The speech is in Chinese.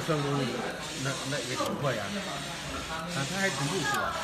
3公里，那也挺快呀。啊，他还挺不错啊。